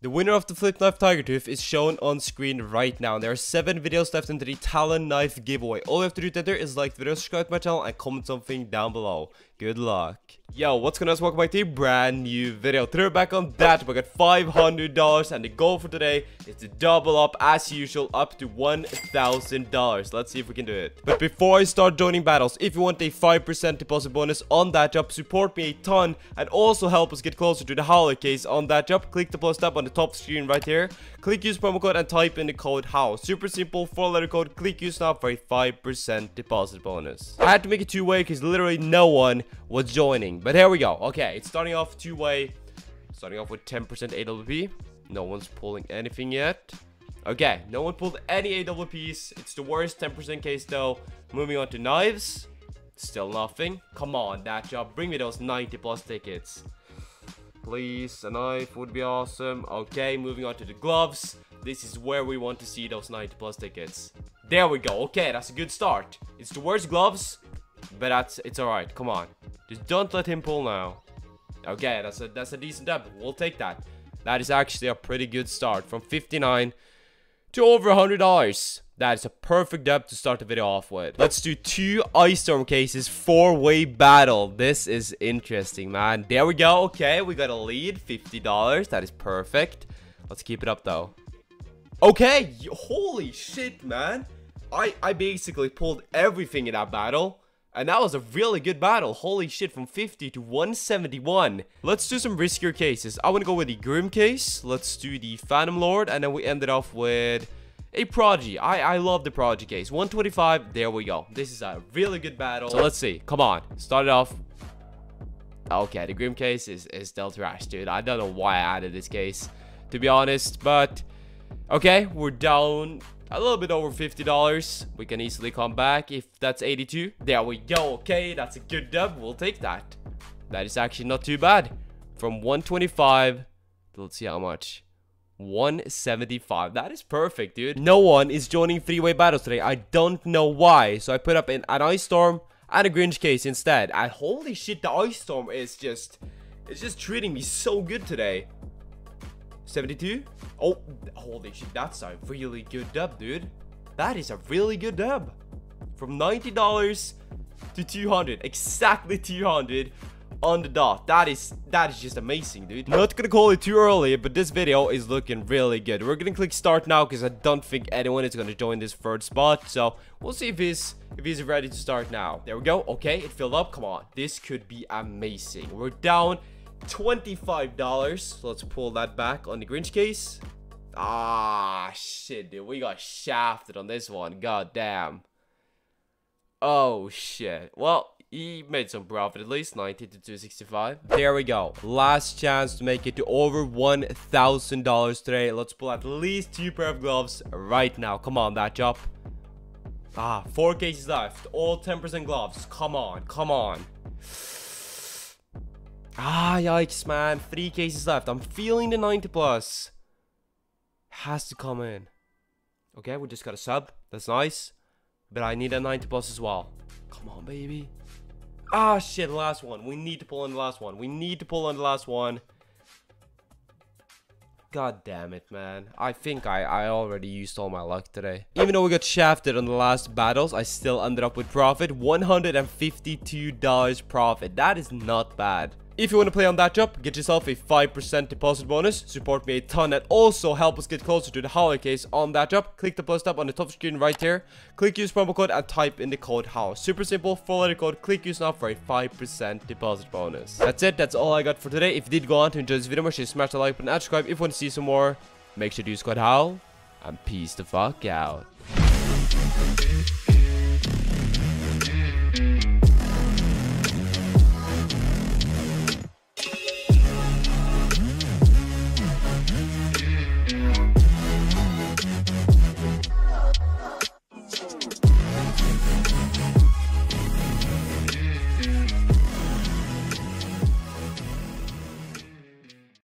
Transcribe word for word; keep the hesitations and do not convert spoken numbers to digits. The winner of the Flip Knife Tiger Tooth is shown on screen right now, and there are seven videos left into the Talon Knife giveaway. All you have to do there is like the video, subscribe to my channel, and comment something down below. Good luck. Yo, what's going on? Welcome back to a brand new video. Today we're back on that. We got five hundred dollars, and the goal for today is to double up, as usual, up to one thousand dollars. Let's see if we can do it. But before I start joining battles, if you want a five percent deposit bonus on that job, support me a ton, and also help us get closer to the Howl case on that job, click the plus tab on the top screen right here. Click use promo code and type in the code HOWL. Super simple, four letter code. Click use now for a five percent deposit bonus. I had to make it two-way because literally no one was joining, but here we go. Okay, it's starting off two-way, starting off with ten percent A W P. No one's pulling anything yet. Okay, no one pulled any A W Ps. It's the worst ten percent case though. Moving on to knives, still nothing. Come on, that job, bring me those ninety plus tickets, please. A knife would be awesome. Okay, moving on to the gloves. This is where we want to see those ninety plus tickets. There we go. Okay, that's a good start. It's the worst gloves, but that's, it's all right. Come on, just don't let him pull now. Okay, that's a that's a decent dub. We'll take that. That is actually a pretty good start, from fifty-nine to over one hundred dollars. That is a perfect dub to start the video off with. Let's do two Ice Storm cases, four-way battle. This is interesting, man. There we go. Okay, we got a lead, fifty dollars. That is perfect. Let's keep it up, though. Okay, holy shit, man. I, I basically pulled everything in that battle. And that was a really good battle. Holy shit, from fifty to one seventy-one. Let's do some riskier cases. I want to go with the Grim case. Let's do the Phantom Lord. And then we ended off with a Prodigy. I, I love the Prodigy case. one twenty-five. There we go. This is a really good battle. So let's see. Come on. Start it off. Okay, the Grim case is, is still trash, dude. I don't know why I added this case, to be honest. But, okay, we're down a little bit over fifty dollars. We can easily come back if that's eighty-two. There we go. Okay, that's a good dub. We'll take that. That is actually not too bad. From one twenty-five, let's see how much. one seventy-five. That is perfect, dude. No one is joining three-way battles today. I don't know why. So I put up an, an Ice Storm and a Grinch case instead. And holy shit, the Ice Storm is just, it's just treating me so good today. seventy-two. Oh, holy shit. That's a really good dub, dude. That is a really good dub. From ninety dollars to two hundred. Exactly two hundred. On the dot. That is that is just amazing, dude. Not gonna call it too early, but this video is looking really good. We're gonna click start now because I don't think anyone is gonna join this third spot. So we'll see if he's if he's ready to start now. There we go. Okay, it filled up. Come on, this could be amazing. We're down twenty-five dollars. So let's pull that back on the Grinch case. Ah shit, dude, we got shafted on this one. God damn. Oh shit. Well, he made some profit at least, ninety to two sixty-five. There we go. Last chance to make it to over one thousand dollars today. Let's pull at least two pair of gloves right now. Come on, that job. Ah, four cases left. All ten percent gloves. Come on, come on. Ah, yikes, man. Three cases left. I'm feeling the ninety plus. Has to come in. Okay, we just got a sub. That's nice. But I need a ninety plus as well. Come on, baby. Ah, shit, last one. We need to pull on the last one. We need to pull on the last one. God damn it, man. I think I, I already used all my luck today. Even though we got shafted on the last battles, I still ended up with profit. one hundred fifty-two dollars profit. That is not bad. If you want to play on that job, get yourself a five percent deposit bonus. Support me a ton and also help us get closer to the Howl case on that job. Click the plus tab on the top screen right here. Click use promo code and type in the code HOWL. Super simple, four letter code. Click use now for a five percent deposit bonus. That's it. That's all I got for today. If you did go on to enjoy this video, make sure you smash the like button and subscribe. If you want to see some more, make sure to use code HOWL and peace the fuck out.